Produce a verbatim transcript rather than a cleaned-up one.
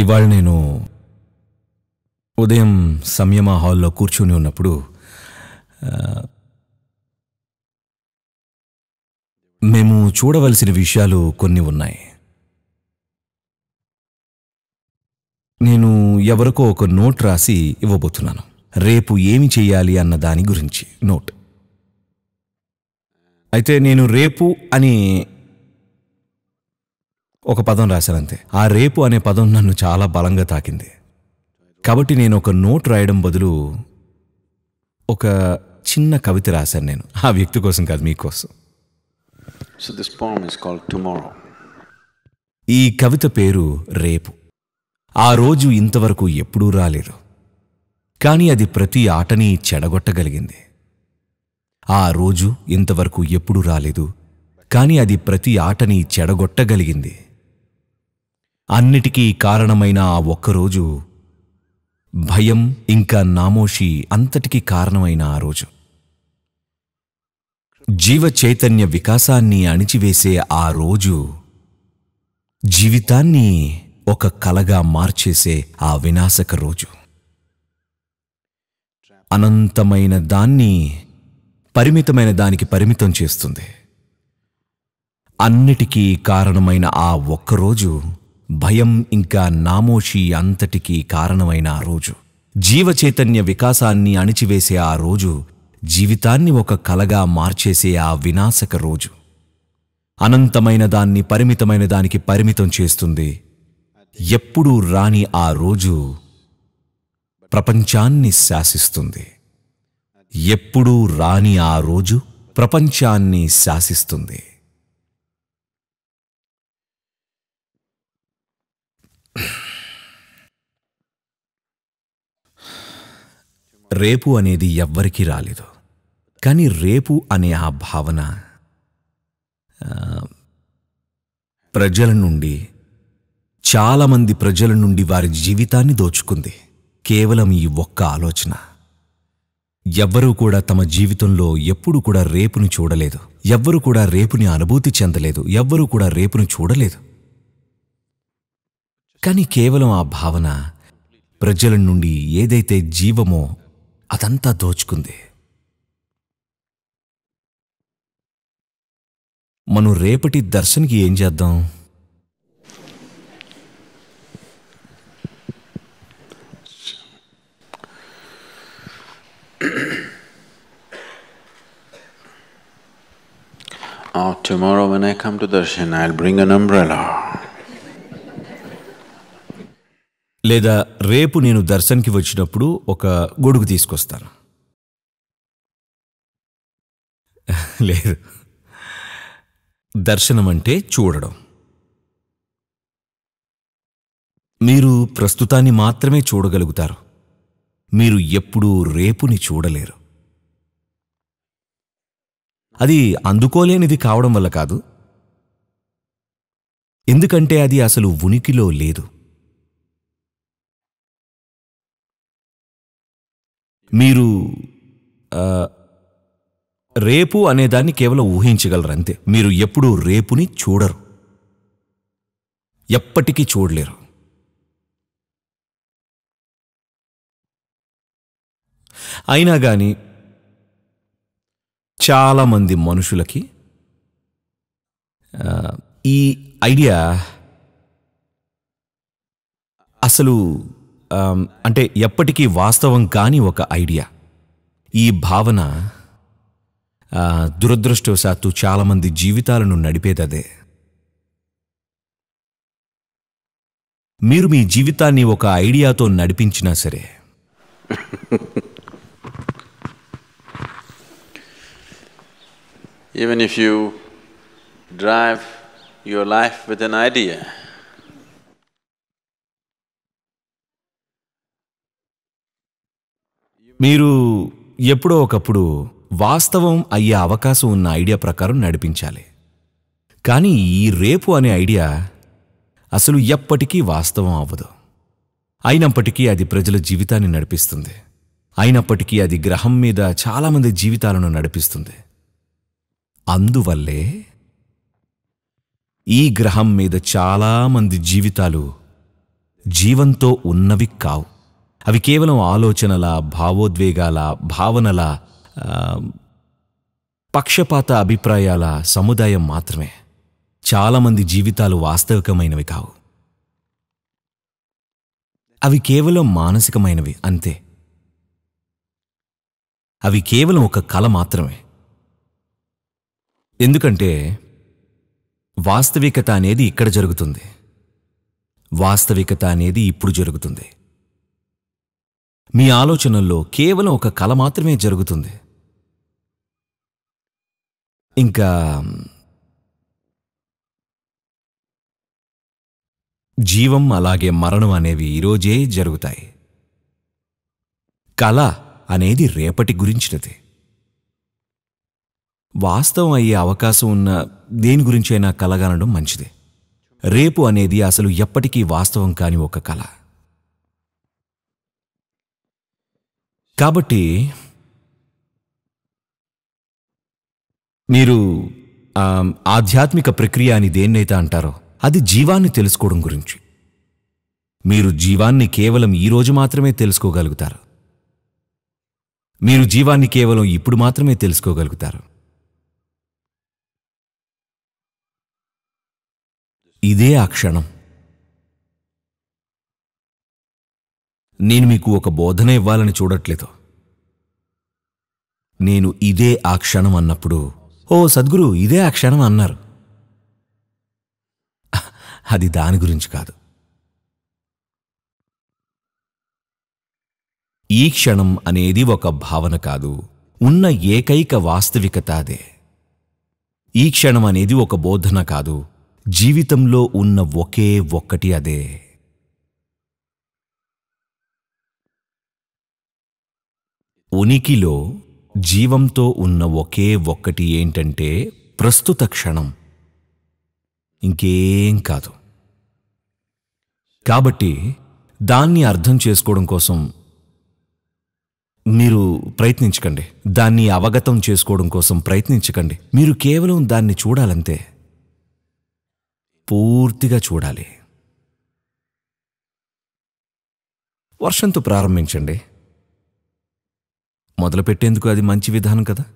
ఇవాళ నేను ఉదయం సంయమ హాల్లో కూర్చుని ఉన్నప్పుడు మేము చూడవలసిన విషయాలు కొన్ని ఉన్నాయి. నేను ఎవరికో ఒక నోట్ రాసి ఇవ్వబోతున్నాను, రేపు ఏమి చేయాలి అన్న దాని గురించి నోట్. అయితే నేను రేపు అని ఒక పదం రాశానంతే. ఆ రేపు అనే పదం నన్ను చాలా బలంగా తాకింది. కాబట్టి నేను ఒక నోట్ రాయడం బదులు ఒక చిన్న కవిత రాశాను. నేను ఆ వ్యక్తి కోసం కాదు, మీకోసం. So this poem is called Tomorrow. ఈ కవిత పేరు రేపు. ఆ రోజు ఇంతవరకు ఎప్పుడూ రాలేదు, కానీ అది ప్రతి ఆటని చెడగొట్టగలిగింది. ఆ రోజు ఇంతవరకు ఎప్పుడూ రాలేదు, కానీ అది ప్రతి ఆటని చెడగొట్టగలిగింది. అన్నిటికీ కారణమైన ఆ ఒక్కరోజు, భయం ఇంకా నామోషి అంతటికీ కారణమైన ఆ రోజు, జీవ చైతన్య వికాసాన్ని అణిచివేసే ఆ రోజు, జీవితాన్ని ఒక కలగా మార్చేసే ఆ వినాశక రోజు, అనంతమైన దాన్ని పరిమితమైన దానికి పరిమితం చేస్తుంది. అన్నిటికీ కారణమైన ఆ ఒక్కరోజు, భయం ఇంకా నామోషి అంతటికీ కారణమైన ఆ రోజు, జీవ చైతన్య వికాసాన్ని అణిచివేసే ఆ రోజు, జీవితాన్ని ఒక కలగా మార్చేసే ఆ వినాశక రోజు, అనంతమైన దాన్ని పరిమితమైన దానికి పరిమితం చేస్తుంది. ఎప్పుడూ రాని ఆ రోజు ప్రపంచాన్ని శాసిస్తుంది. ఎప్పుడూ రాని ఆ రోజు ప్రపంచాన్ని శాసిస్తుంది. రేపు అనేది ఎవ్వరికీ రాలేదు, కానీ రేపు అనే ఆ భావన ప్రజల నుండి, చాలామంది ప్రజల నుండి వారి జీవితాన్ని దోచుకుంది. కేవలం ఈ ఒక్క ఆలోచన. ఎవ్వరూ కూడా తమ జీవితంలో ఎప్పుడూ కూడా రేపుని చూడలేదు, ఎవ్వరూ కూడా రేపుని అనుభూతి చెందలేదు, ఎవ్వరూ కూడా రేపుని చూడలేదు. కానీ కేవలం ఆ భావన ప్రజల నుండి ఏదైతే జీవమో అదంతా దోచుకుంది. మనం రేపటి దర్శన్కి ఏం చేద్దాం? Oh, tomorrow when I come to darshan, I'll bring an umbrella. లేదా రేపు నేను దర్శన్కి వచ్చినప్పుడు ఒక గొడుగు తీసుకొస్తాను. లేదు, దర్శనం అంటే చూడడం. మీరు ప్రస్తుతాన్ని మాత్రమే చూడగలుగుతారు. మీరు ఎప్పుడూ రేపుని చూడలేరు. అది అందుకోలేనిది కావడం వల్ల కాదు, ఎందుకంటే అది అసలు ఉనికిలో లేదు. మీరు రేపు అనేదాన్ని కేవలం ఊహించగలరు అంతే. మీరు ఎప్పుడూ రేపుని చూడరు, ఎప్పటికీ చూడలేరు. అయినా కానీ చాలామంది మనుషులకి ఈ ఐడియా అసలు అంటే ఎప్పటికీ వాస్తవం కాని ఒక ఐడియా. ఈ భావన దురదృష్టవశాత్తు చాలామంది జీవితాలను నడిపేదదే. మీరు మీ జీవితాన్ని ఒక ఐడియాతో నడిపించినా సరే, even if you drive your life with an idea, మీరు ఎప్పుడో ఒకప్పుడు వాస్తవం అయ్యే అవకాశం ఉన్న ఐడియా ప్రకారం నడిపించాలి. కానీ ఈ రేపు అనే ఐడియా అసలు ఎప్పటికీ వాస్తవం అవ్వదు. అయినప్పటికీ అది ప్రజల జీవితాన్ని నడిపిస్తుంది. అయినప్పటికీ అది గ్రహం మీద చాలామంది జీవితాలను నడిపిస్తుంది. అందువల్లే ఈ గ్రహం మీద చాలామంది జీవితాలు జీవంతో ఉన్నవి కావు. అవి కేవలం ఆలోచనల, భావోద్వేగాల, భావనల, పక్షపాత అభిప్రాయాల సముదాయం మాత్రమే. చాలామంది జీవితాలు వాస్తవికమైనవి కావు. అవి కేవలం మానసికమైనవి అంతే. అవి కేవలం ఒక కల మాత్రమే. ఎందుకంటే వాస్తవికత అనేది ఇక్కడ జరుగుతుంది, వాస్తవికత అనేది ఇప్పుడు జరుగుతుంది. మీ ఆలోచనల్లో కేవలం ఒక కల మాత్రమే జరుగుతుంది. ఇంకా జీవం అలాగే మరణం అనేవి ఈరోజే జరుగుతాయి. కళ అనేది రేపటి గురించినది. వాస్తవం అయ్యే అవకాశం ఉన్న దేని గురించైనా కలగనడం మంచిది. రేపు అనేది అసలు ఎప్పటికీ వాస్తవం కాని ఒక కళ. కాబట్టి మీరు ఆధ్యాత్మిక ప్రక్రియ అని దేన్నైతే అంటారో అది జీవాన్ని తెలుసుకోవడం గురించి. మీరు జీవాన్ని కేవలం ఈరోజు మాత్రమే తెలుసుకోగలుగుతారు. మీరు జీవాన్ని కేవలం ఇప్పుడు మాత్రమే తెలుసుకోగలుగుతారు. ఇదే ఆ క్షణం. నేను మీకు ఒక బోధన ఇవ్వాలని చూడట్లేదు. నేను ఇదే ఆ క్షణం అన్నప్పుడు, ఓ సద్గురు ఇదే ఆ క్షణం అన్నారు, అది దాని గురించి కాదు. ఈ క్షణం అనేది ఒక భావన కాదు, ఉన్న ఏకైక వాస్తవికత అదే. ఈ క్షణం అనేది ఒక బోధన కాదు, జీవితంలో ఉన్న ఒకే ఒక్కటి అదే. ఉనికిలో జీవంతో ఉన్న ఒకే ఒక్కటి ఏంటంటే ప్రస్తుత క్షణం, ఇంకేం కాదు. కాబట్టి దాన్ని అర్థం చేసుకోవడం కోసం మీరు ప్రయత్నించకండి, దాన్ని అవగతం చేసుకోవడం కోసం ప్రయత్నించకండి. మీరు కేవలం దాన్ని చూడాలంతే, పూర్తిగా చూడాలి. వర్షంతో ప్రారంభించండి. మొదలుపెట్టేందుకు అది మంచి విధానం కదా.